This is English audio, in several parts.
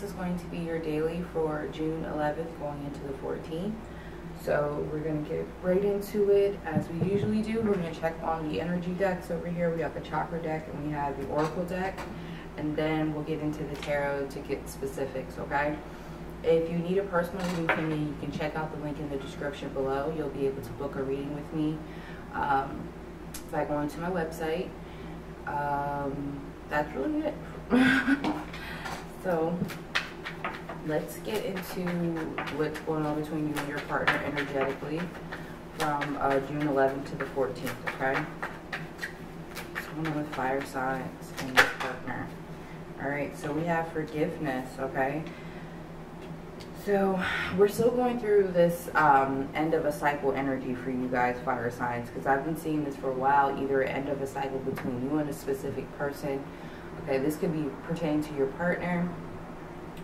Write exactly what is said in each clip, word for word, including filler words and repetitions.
this is going to be your daily for June eleventh going into the fourteenth. So we're going to get right into it as we usually do. We're going to check on the energy decks over here. We got the chakra deck and we have the oracle deck. And then we'll get into the tarot to get specifics, okay? If you need a personal reading from me, you can check out the link in the description below. You'll be able to book a reading with me um, by going to my website. Um, that's really it. So let's get into what's going on between you and your partner energetically from uh, June eleventh to the fourteenth, okay? So I'm going with fire signs and your partner. Alright, so we have forgiveness, okay? So we're still going through this um, end of a cycle energy for you guys, fire signs, because I've been seeing this for a while, either end of a cycle between you and a specific person. Okay, this could be pertaining to your partner,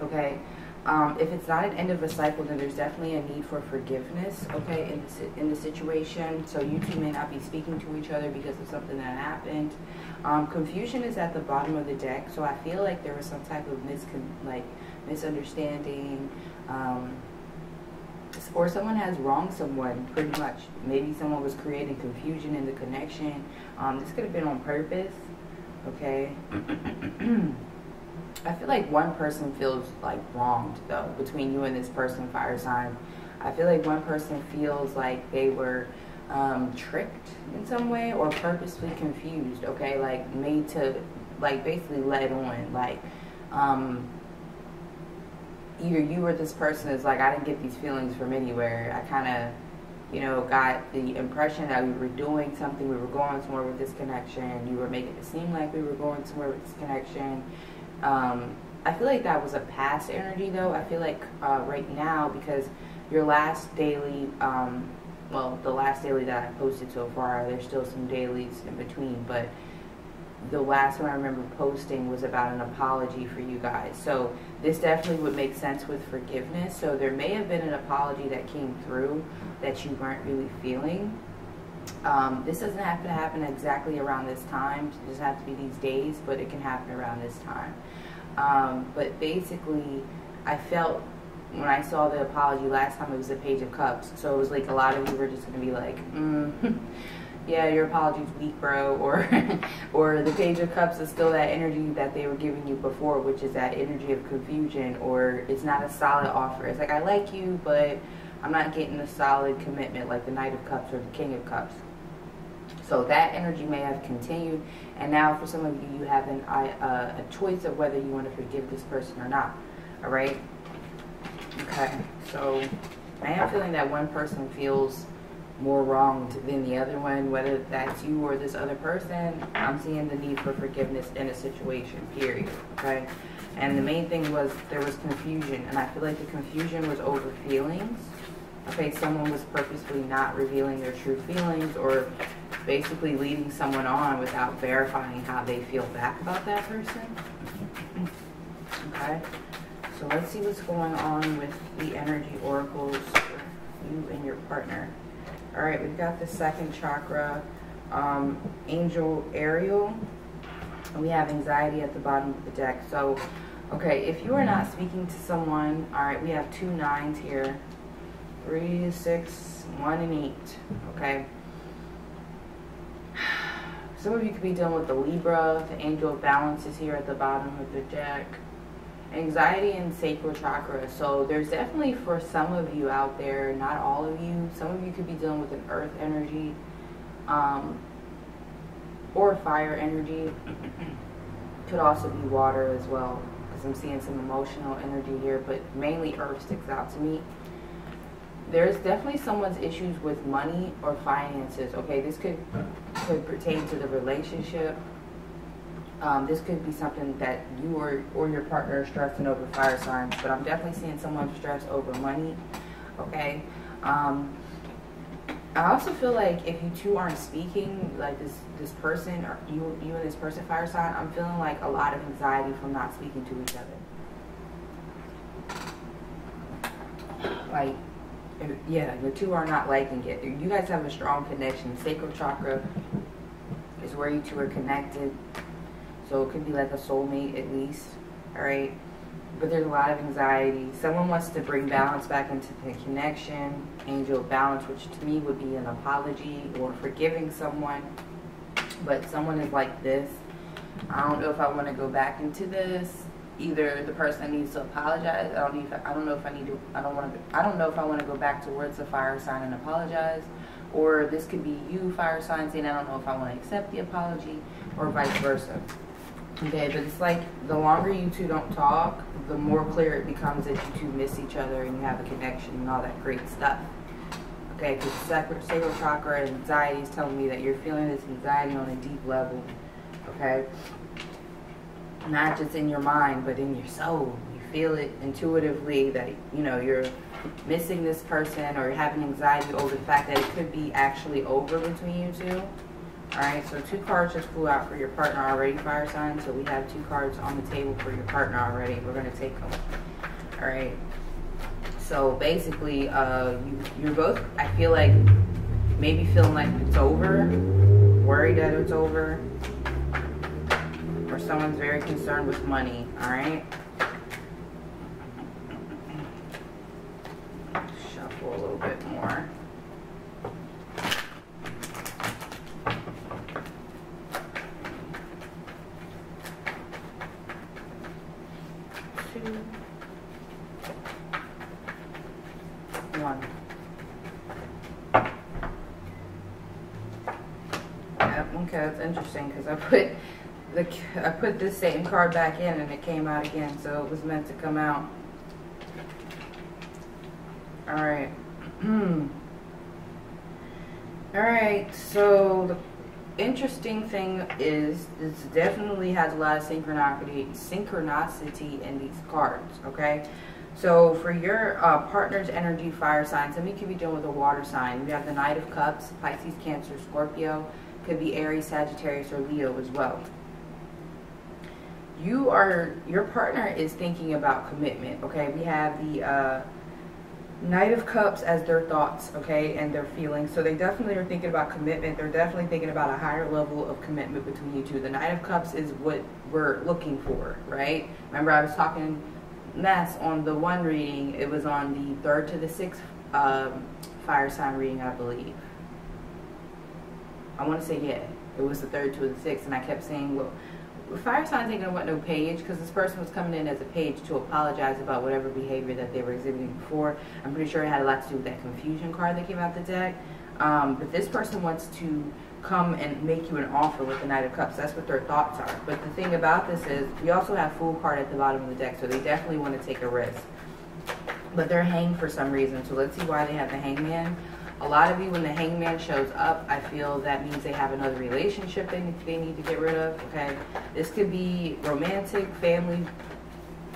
okay? Um, if it's not an end of a cycle, then there's definitely a need for forgiveness, okay, in the, in the situation. So you two may not be speaking to each other because of something that happened. Um, confusion is at the bottom of the deck, so I feel like there was some type of miscon- like misunderstanding, um, or someone has wronged someone, pretty much. Maybe someone was creating confusion in the connection. Um, this could have been on purpose, okay? I feel like one person feels like wronged though between you and this person, fire sign. I feel like one person feels like they were um, tricked in some way or purposely confused, okay? Like made to, like basically led on. Like um, either you or this person is like, I didn't get these feelings from anywhere. I kind of, you know, got the impression that we were doing something, we were going somewhere with this connection. You were making it seem like we were going somewhere with this connection. Um, I feel like that was a past energy though. I feel like uh, right now, because your last daily, um, well, the last daily that I posted so far, there's still some dailies in between, but the last one I remember posting was about an apology for you guys. So this definitely would make sense with forgiveness. So there may have been an apology that came through that you weren't really feeling. Um, this doesn't have to happen exactly around this time. It doesn't have to be these days, but it can happen around this time. Um, but basically, I felt when I saw the apology last time, it was a page of cups. So it was like a lot of you were just going to be like, mm, yeah, your apology's weak, bro. Or, or the page of cups is still that energy that they were giving you before, which is that energy of confusion, or it's not a solid offer. It's like, I like you, but I'm not getting a solid commitment like the Knight of Cups or the King of Cups. So that energy may have continued, and now for some of you, you have an, uh, a choice of whether you want to forgive this person or not, all right? Okay, so I am feeling that one person feels more wronged than the other one, whether that's you or this other person. I'm seeing the need for forgiveness in a situation, period, okay? And the main thing was there was confusion, and I feel like the confusion was over feelings. Okay, someone was purposefully not revealing their true feelings or basically leading someone on without verifying how they feel back about that person. Okay, so let's see what's going on with the energy oracles for you and your partner. All right, we've got the second chakra, um, Angel Ariel, and we have anxiety at the bottom of the deck. So, okay, if you are not speaking to someone, all right, we have two nines here. Three, six, one, and eight, okay? Some of you could be dealing with the Libra, the Angel of Balance is here at the bottom of the deck. Anxiety and sacral chakra. So there's definitely, for some of you out there, not all of you, some of you could be dealing with an earth energy um, or fire energy. Could also be water as well, because I'm seeing some emotional energy here, but mainly earth sticks out to me. There's definitely someone's issues with money or finances, okay? This could, could pertain to the relationship. Um, this could be something that you or, or your partner are stressing over, fire signs, but I'm definitely seeing someone stress over money, okay? Um, I also feel like if you two aren't speaking, like this, this person, or you, you and this person, fire sign, I'm feeling like a lot of anxiety from not speaking to each other. Like, yeah, the two are not liking it. You guys have a strong connection. Sacral chakra is where you two are connected. So it could be like a soulmate at least. Alright. but there's a lot of anxiety. Someone wants to bring balance back into the connection, angel balance, which to me would be an apology or forgiving someone. But someone is like this. I don't know if I want to go back into this. Either the person needs to apologize. I don't need. I don't know if I need to. I don't want to. I don't know if I want to go back towards the fire sign and apologize, or this could be you, fire sign, saying I don't know if I want to accept the apology, or vice versa. Okay, but it's like the longer you two don't talk, the more clear it becomes that you two miss each other and you have a connection and all that great stuff. Okay, because sacral chakra anxiety is telling me that you're feeling this anxiety on a deep level. Okay, not just in your mind, but in your soul. You feel it intuitively that, you know, you're missing this person or having anxiety over the fact that it could be actually over between you two. Alright, so two cards just flew out for your partner already, fire sign. So we have two cards on the table for your partner already. We're going to take them. Alright, so basically, uh, you, you're both, I feel like, maybe feeling like it's over, worried that it's over, or someone's very concerned with money, all right? Shuffle a little bit more. Two. One. Yep, okay, that's interesting because I put... The, I put this same card back in and it came out again, so it was meant to come out. Alright. Alright, so the interesting thing is this definitely has a lot of synchronicity, synchronicity in these cards, okay? So for your uh, partner's energy, fire signs, somebody could be dealing with a water sign. We have the Knight of Cups, Pisces, Cancer, Scorpio, could be Aries, Sagittarius, or Leo as well. You are, your partner is thinking about commitment, okay? We have the uh, Knight of Cups as their thoughts, okay, and their feelings. So they definitely are thinking about commitment. They're definitely thinking about a higher level of commitment between you two. The Knight of Cups is what we're looking for, right? Remember I was talking mess on the one reading. It was on the third to the sixth um, fire sign reading, I believe. I want to say, yeah, it was the third to the sixth, and I kept saying, well, fire signs ain't gonna want no page because this person was coming in as a page to apologize about whatever behavior that they were exhibiting before. I'm pretty sure it had a lot to do with that confusion card that came out the deck. Um, but this person wants to come and make you an offer with the Knight of Cups. That's what their thoughts are. But the thing about this is we also have Fool card at the bottom of the deck, so they definitely want to take a risk. But they're hanged for some reason, so let's see why they have the hangman. A lot of you, when the hangman shows up, I feel that means they have another relationship they need, they need to get rid of, okay? This could be romantic, family,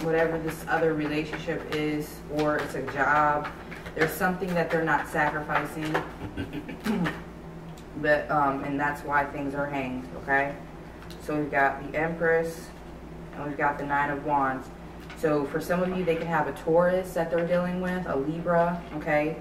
whatever this other relationship is, or it's a job. There's something that they're not sacrificing, but um, and that's why things are hanged, okay? So we've got the Empress, and we've got the Nine of Wands. So for some of you, they could have a Taurus that they're dealing with, a Libra, okay?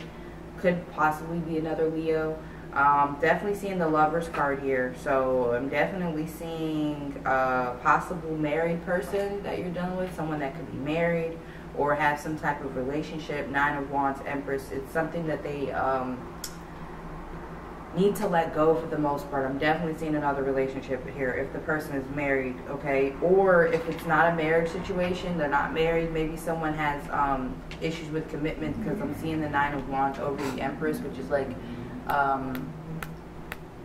Could possibly be another Leo. Um, definitely seeing the Lovers card here. So I'm definitely seeing a possible married person that you're dealing with. Someone that could be married or have some type of relationship. Nine of Wands, Empress. It's something that they um, need to let go for the most part. I'm definitely seeing another relationship here if the person is married, okay? Or if it's not a marriage situation, they're not married, maybe someone has um, issues with commitment because I'm seeing the Nine of Wands over the Empress, which is like um,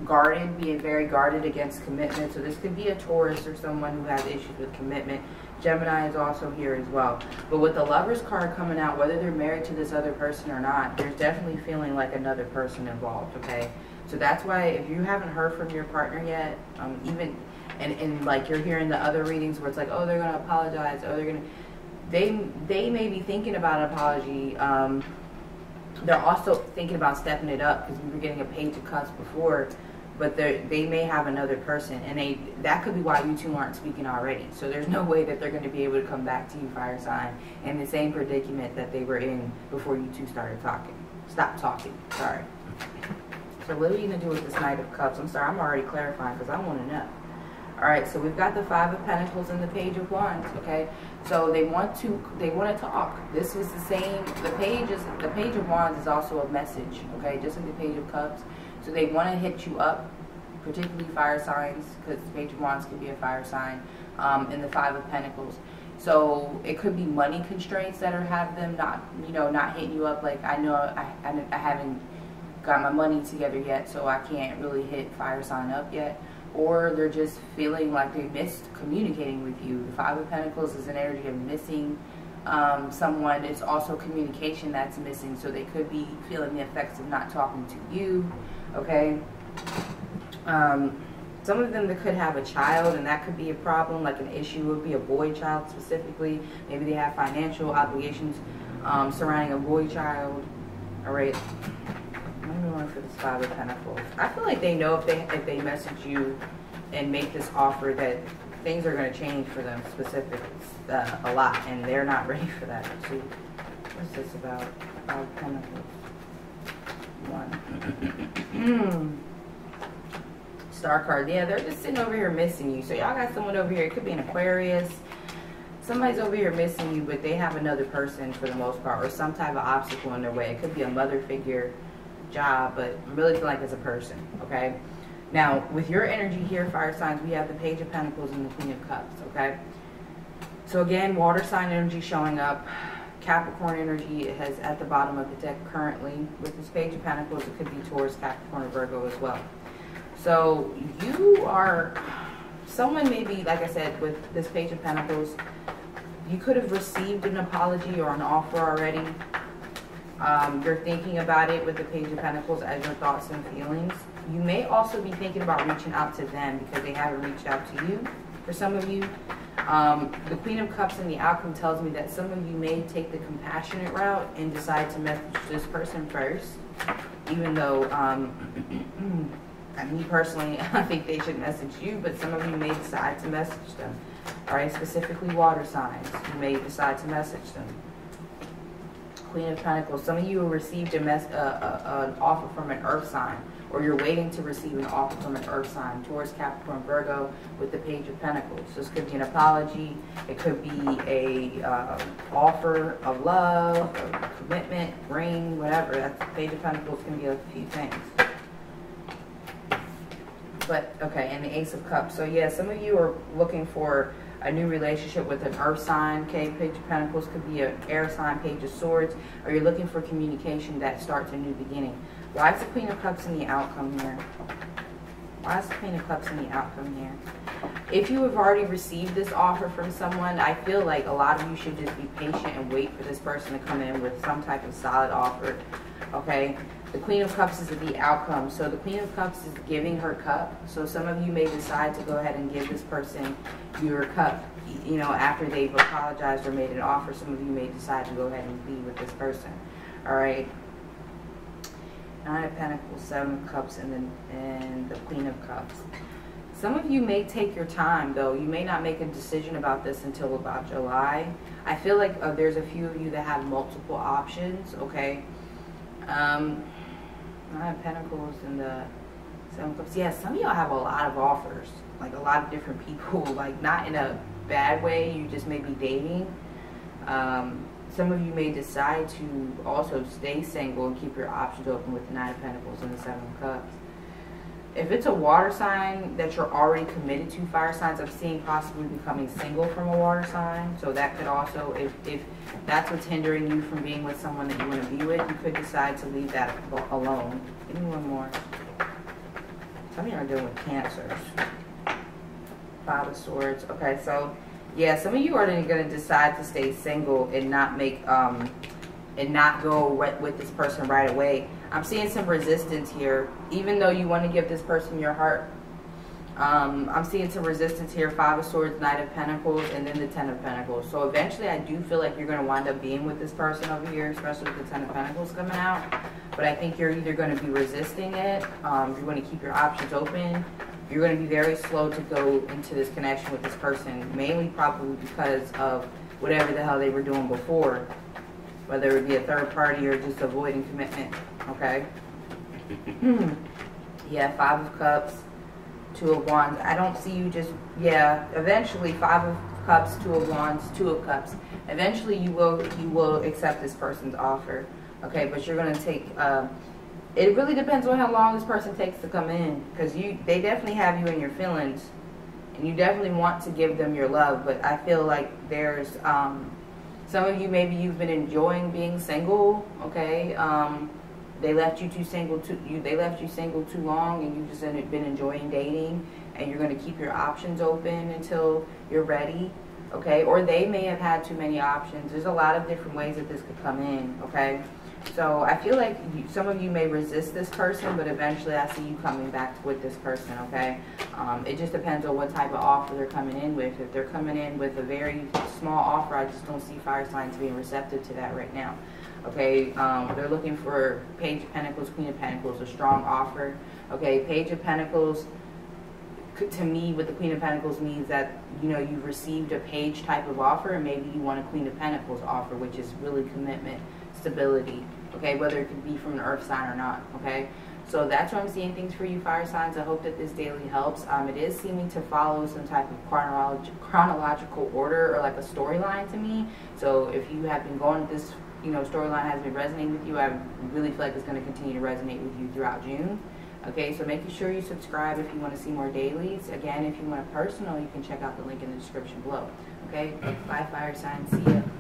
guarded, being very guarded against commitment. So this could be a Taurus or someone who has issues with commitment. Gemini is also here as well. But with the Lovers card coming out, whether they're married to this other person or not, there's definitely feeling like another person involved, okay? So that's why if you haven't heard from your partner yet, um, even, and, and like you're hearing the other readings where it's like, oh, they're going to apologize, oh, they're going to, they, they may be thinking about an apology. Um, they're also thinking about stepping it up because we were getting a page of cups before, but they may have another person, and they that could be why you two aren't speaking already. So there's no way that they're going to be able to come back to you, fire sign, in the same predicament that they were in before you two started talking. Stop talking. Sorry. So what are you going to do with this Knight of Cups? I'm sorry, I'm already clarifying because I want to know. All right, so we've got the Five of Pentacles and the Page of Wands, okay? So they want to, they want to talk. This is the same, the Page, is, the Page of Wands is also a message, okay? Just like the Page of Cups. So they want to hit you up, particularly fire signs, because the Page of Wands could be a fire sign, um, and the Five of Pentacles. So it could be money constraints that are have them not, you know, not hitting you up. Like, I know I, I, I haven't got my money together yet, so I can't really hit fire sign up yet. Or they're just feeling like they missed communicating with you. The Five of Pentacles is an energy of missing um, someone. It's also communication that's missing. So they could be feeling the effects of not talking to you, okay? Um, Some of them that could have a child, and that could be a problem, like an issue would be a boy child specifically. Maybe they have financial obligations um, surrounding a boy child. All right, I'm going for this Five of Pentacles. I feel like they know if they if they message you and make this offer that things are going to change for them specifically uh, a lot, and they're not ready for that. So what's this about? Five of Pentacles. One. Star card. Yeah, they're just sitting over here missing you. So y'all got someone over here. It could be an Aquarius. Somebody's over here missing you, but they have another person for the most part, or some type of obstacle in their way. It could be a mother figure, job, but I really feel like it's a person, okay? Now, with your energy here, fire signs, we have the Page of Pentacles and the Queen of Cups, okay? So again, water sign energy showing up. Capricorn energy has at the bottom of the deck currently. With this Page of Pentacles, it could be Taurus, Capricorn, or Virgo as well. So you are, someone maybe, like I said, with this Page of Pentacles, you could have received an apology or an offer already. Um, you're thinking about it with the Page of Pentacles as your thoughts and feelings. You may also be thinking about reaching out to them because they haven't reached out to you, for some of you. Um, the Queen of Cups and the Outcome tells me that some of you may take the compassionate route and decide to message this person first, even though... Um, I mean, personally, I think they should message you, but some of you may decide to message them. All right, specifically water signs. You may decide to message them. Queen of Pentacles. Some of you received a mess, uh, uh, an offer from an earth sign, or you're waiting to receive an offer from an earth sign. Taurus, Capricorn, Virgo with the Page of Pentacles. This could be an apology. It could be a uh, offer of love, a commitment, ring, whatever. That's the Page of Pentacles can be a few things. But, okay, and the Ace of Cups. So, yeah, some of you are looking for a new relationship with an earth sign. Okay, Page of Pentacles could be an air sign, Page of Swords. Or you're looking for communication that starts a new beginning. Why is the Queen of Cups in the Outcome here? Why is the Queen of Cups in the Outcome here? If you have already received this offer from someone, I feel like a lot of you should just be patient and wait for this person to come in with some type of solid offer. Okay? The Queen of Cups is the Outcome. So the Queen of Cups is giving her cup. So some of you may decide to go ahead and give this person your cup. You know, after they've apologized or made an offer, some of you may decide to go ahead and be with this person. All right. Nine of Pentacles, Seven of Cups, and then and the Queen of Cups. Some of you may take your time, though. You may not make a decision about this until about July. I feel like uh, there's a few of you that have multiple options. Okay. Um. Nine of Pentacles and the Seven of Cups. Yeah, some of y'all have a lot of offers, like a lot of different people, like not in a bad way, you just may be dating. Um, some of you may decide to also stay single and keep your options open with the Nine of Pentacles and the Seven of Cups. If it's a water sign that you're already committed to, fire signs, I'm seeing possibly becoming single from a water sign. So that could also, if, if that's what's hindering you from being with someone that you want to be with, you could decide to leave that alone. Give me one more. Some of you are dealing with cancers. Five of Swords. Okay, so yeah, some of you are going to decide to stay single and not make, um, and not go with this person right away. I'm seeing some resistance here, even though you want to give this person your heart. Um, I'm seeing some resistance here, Five of Swords, Knight of Pentacles, and then the Ten of Pentacles. So eventually I do feel like you're going to wind up being with this person over here, especially with the Ten of Pentacles coming out. But I think you're either going to be resisting it, um, you're going to keep your options open, you're going to be very slow to go into this connection with this person, mainly probably because of whatever the hell they were doing before, whether it be a third party or just avoiding commitment. Okay. Yeah, Five of Cups, Two of Wands. I don't see you just, yeah, eventually, Five of Cups, Two of Wands, Two of Cups. Eventually, you will you will accept this person's offer, okay? But you're going to take, uh, it really depends on how long this person takes to come in, because you they definitely have you in your feelings, and you definitely want to give them your love, but I feel like there's, um, some of you, maybe you've been enjoying being single, okay? Um... They left you too single too. You, they left you single too long, and you've just been enjoying dating. And you're going to keep your options open until you're ready, okay? Or they may have had too many options. There's a lot of different ways that this could come in, okay? So I feel like you, some of you may resist this person, but eventually I see you coming back with this person, okay? Um, it just depends on what type of offer they're coming in with. If they're coming in with a very small offer, I just don't see fire signs being receptive to that right now. Okay, um, they're looking for Page of Pentacles, Queen of Pentacles, a strong offer. Okay, Page of Pentacles, to me, with the Queen of Pentacles means that, you know, you've received a page type of offer, and maybe you want a Queen of Pentacles offer, which is really commitment, stability, okay, whether it could be from an earth sign or not, okay? So that's what I'm seeing things for you, fire signs. I hope that this daily helps. Um, it is seeming to follow some type of chronolog chronological order, or like a storyline to me. So if you have been going this, you know, storyline has been resonating with you, I really feel like it's going to continue to resonate with you throughout June. Okay, so making sure you subscribe if you want to see more dailies. Again, if you want a personal, you can check out the link in the description below. Okay, bye fire signs, see ya.